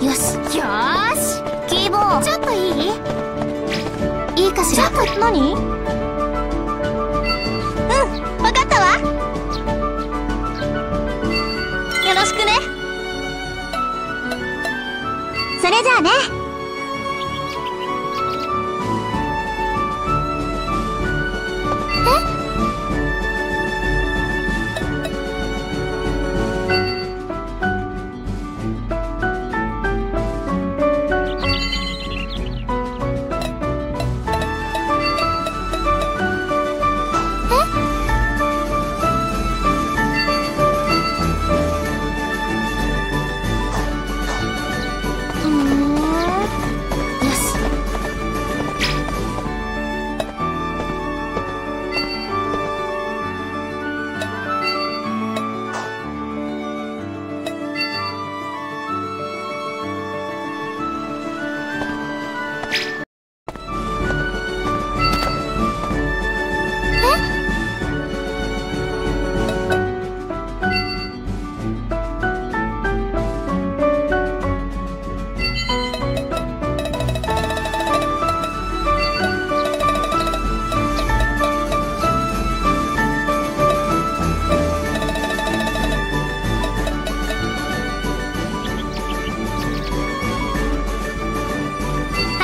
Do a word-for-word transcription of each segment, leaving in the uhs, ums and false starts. よしよーし、キーボーちょっといい？いいかしら。ちょっと何？うん、分かったわ。よろしくね。それじゃあね。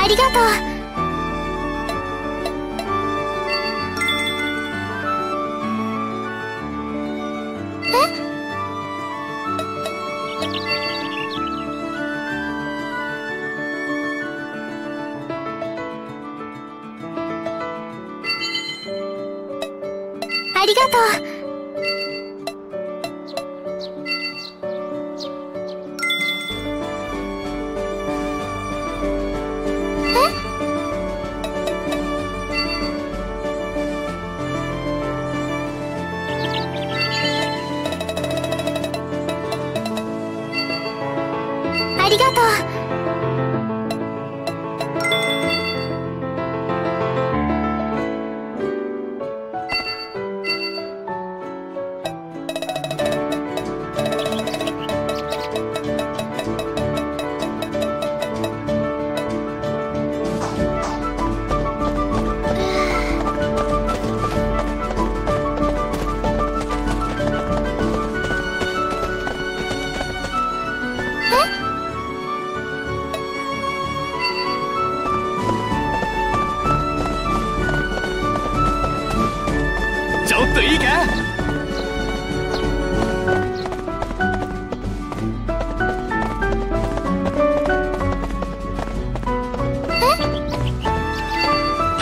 ありがとう。え？ありがとう。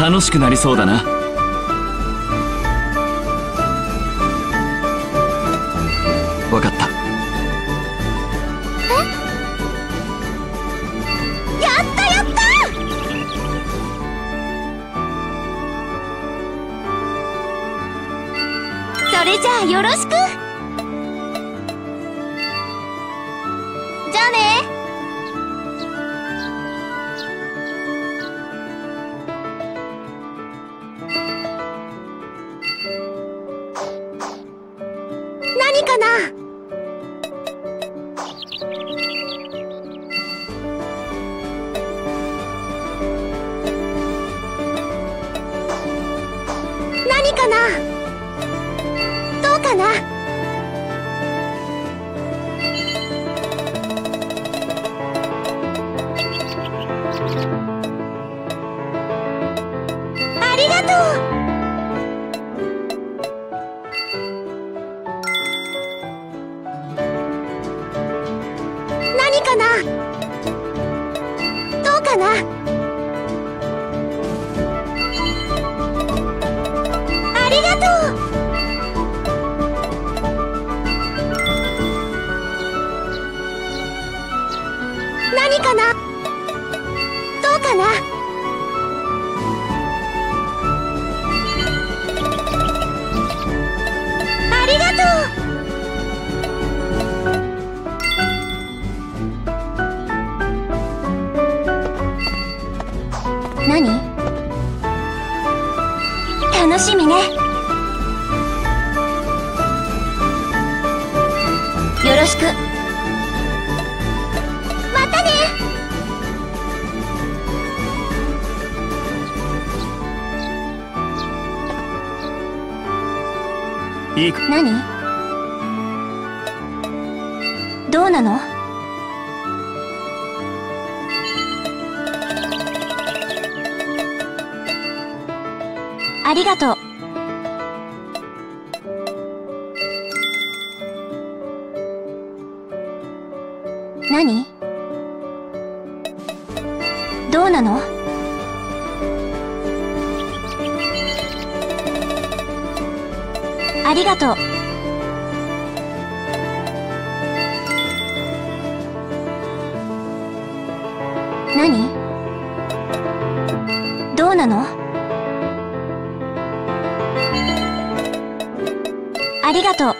楽しくなりそうだな。またね。いいか。何？どうなの？ありがとう。何？どうなの？ありがとう。何？どうなの？ありがとう。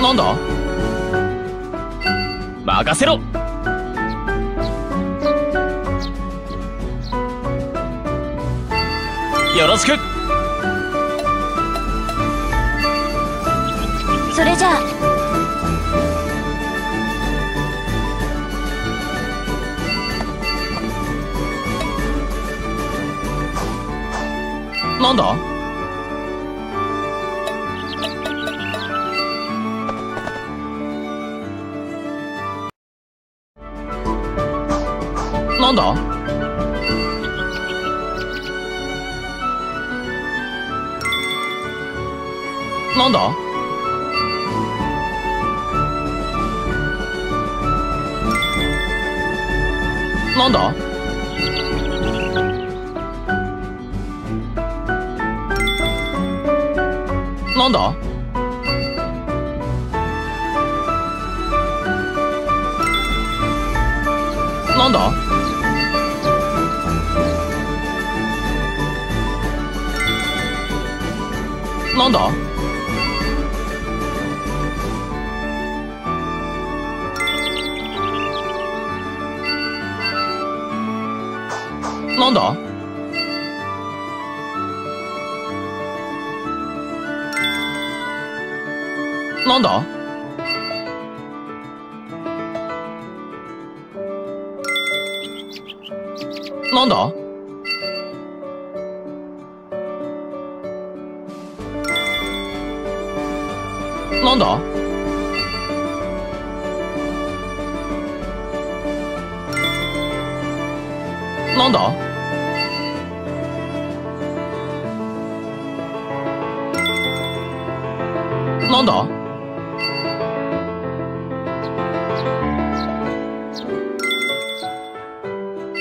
なんだ？任せろ。よろしく。それじゃあ。なんだ？なんだ？なんだ？なんだ？なんだ？なんだ？なんだ？なんだ？なんだ？なんだ？なんだ？なんだ？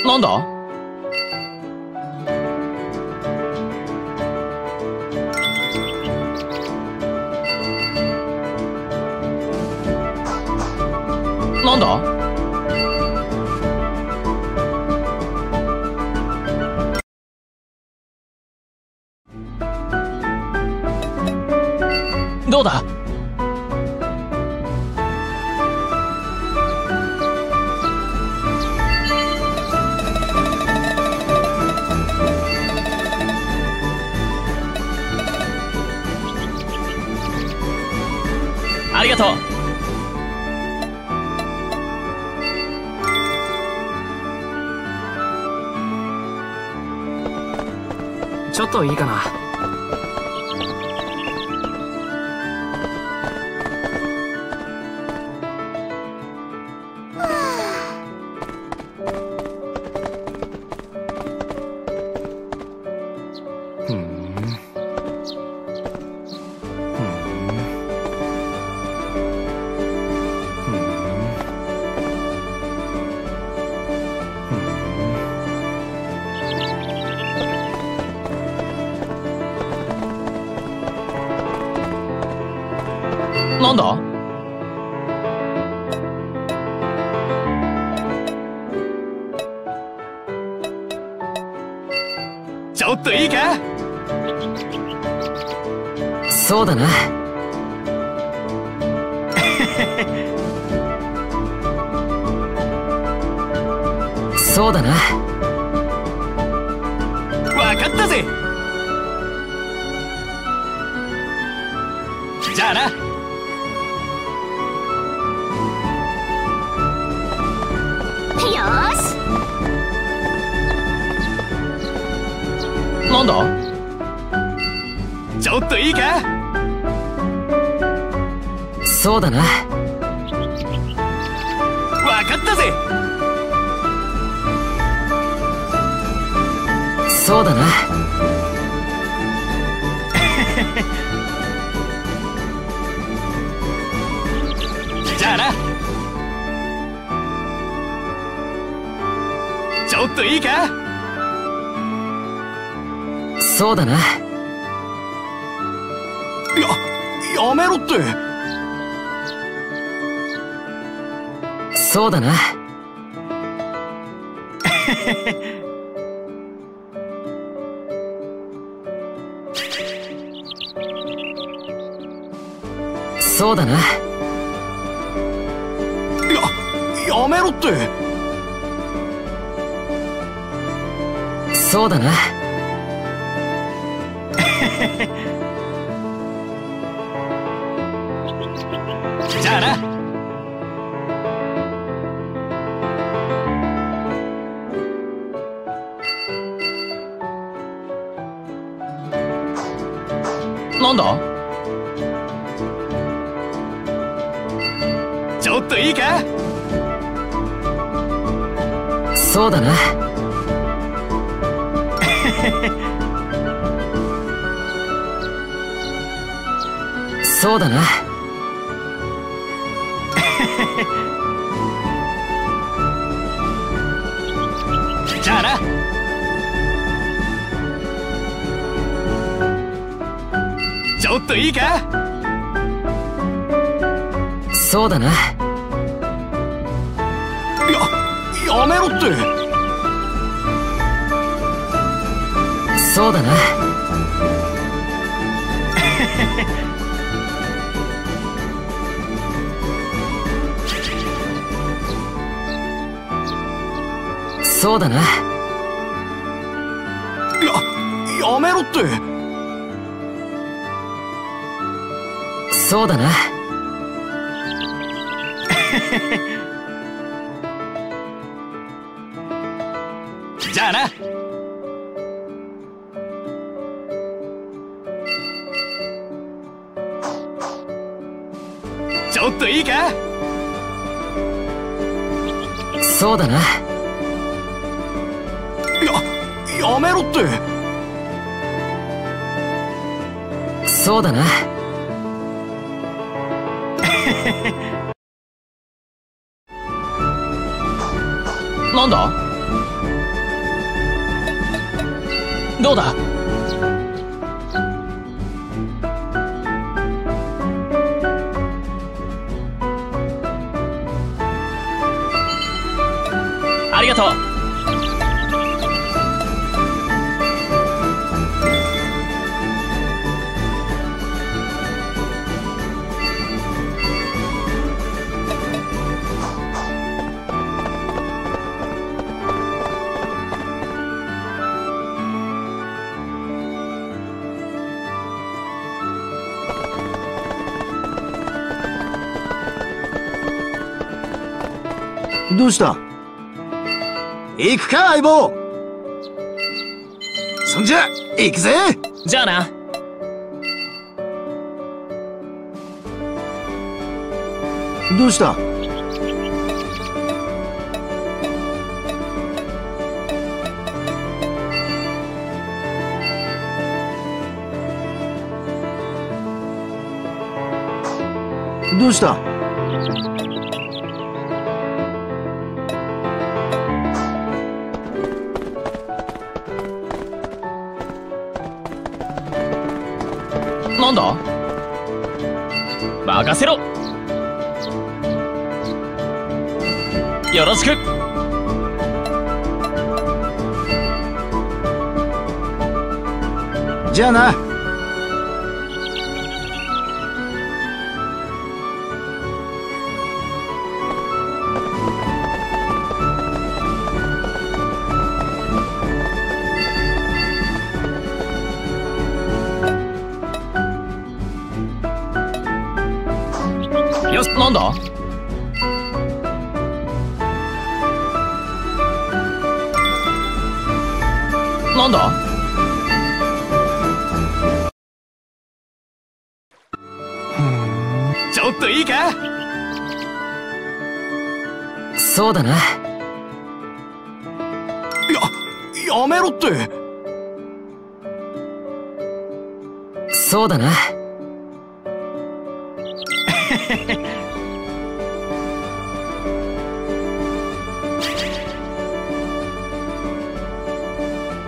なんだ？なんだ？なんだ？どうだ？ありがとう。ちょっといいかな。ふんおっといいか。そうだな。そうだな。わかったぜ。じゃあな。なんだ？ちょっといいか？そうだな。わかったぜ。そうだな。じゃあな。ちょっといいか？そうだな。や、やめろって。そうだな。そうだな。や、やめろって。そうだな。じゃあな。なんだ？ちょっといいか？そうだな。そうだな。じゃあな。ちょっといいか？そうだな。や、やめろって。そうだな。そうだな。や、やめろって。そうだな。じゃあな。ちょっといいか？そうだな。やめろって。そうだな。なんだ？どうだ？ありがとう。どうした？行くか、相棒。そんじゃ行くぜ。じゃあな。どうした？どうした？なんだ？任せろ。よろしく。じゃあな。よし、なんだ？なんだ？ちょっといいか？そうだな。や、やめろって。そうだな。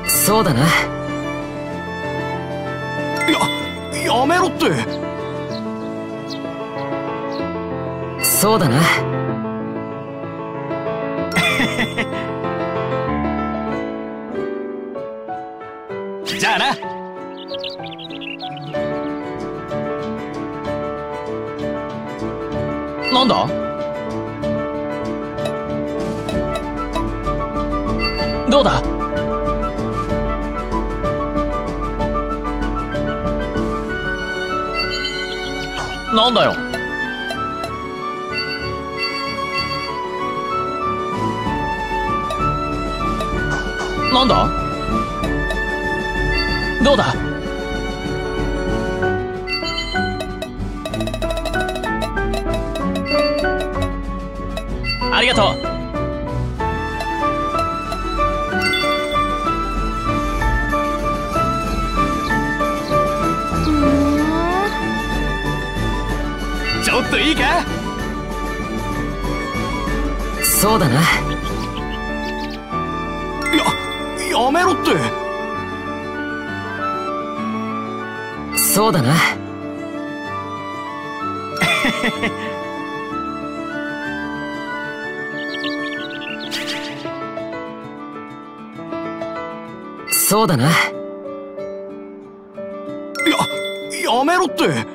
そうだな。や、やめろって。そうだな。じゃあな。なんだ？どうだ？なんだよ。なんだ？どうだ？ありがとう。ちょっといいか？そうだな。や、やめろって。そうだな。そうだな。や、やめろって。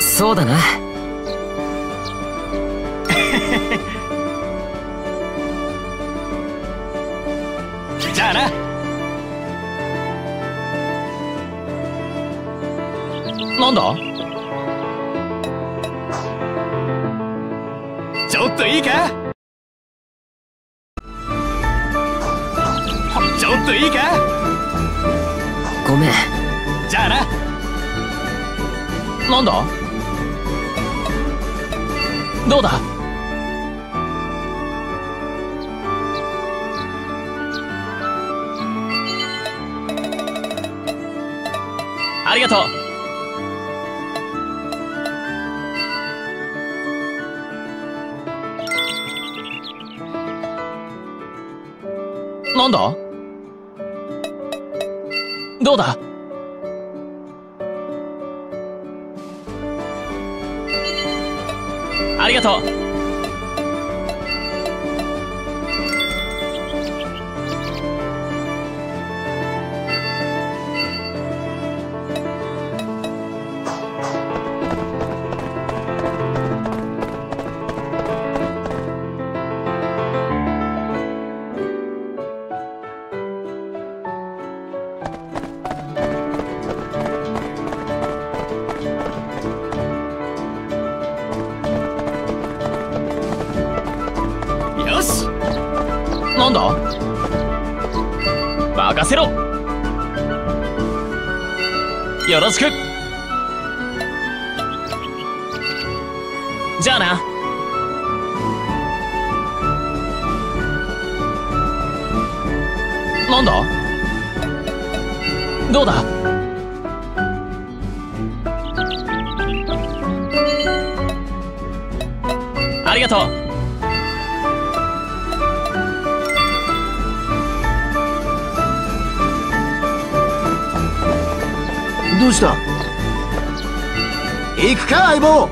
そうだな。じゃあな。なんだ？ちょっといいか？ちょっといいか？ごめん。じゃあな。なんだ？どうだ？ありがとう。なんだ？どうだ？ありがとう。なんだ？任せろ。よろしく。じゃあな。なんだ？どうだ？ありがとう。どうした？行くか相棒。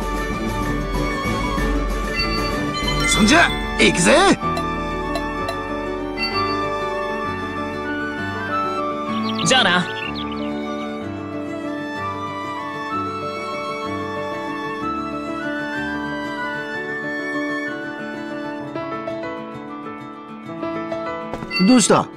そんじゃ行くぜ。じゃあな。どうした？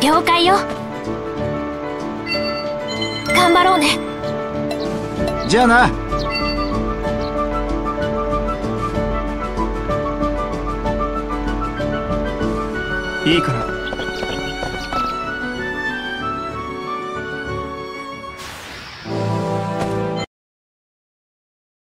了解よ。頑張ろうね。じゃあな。いいから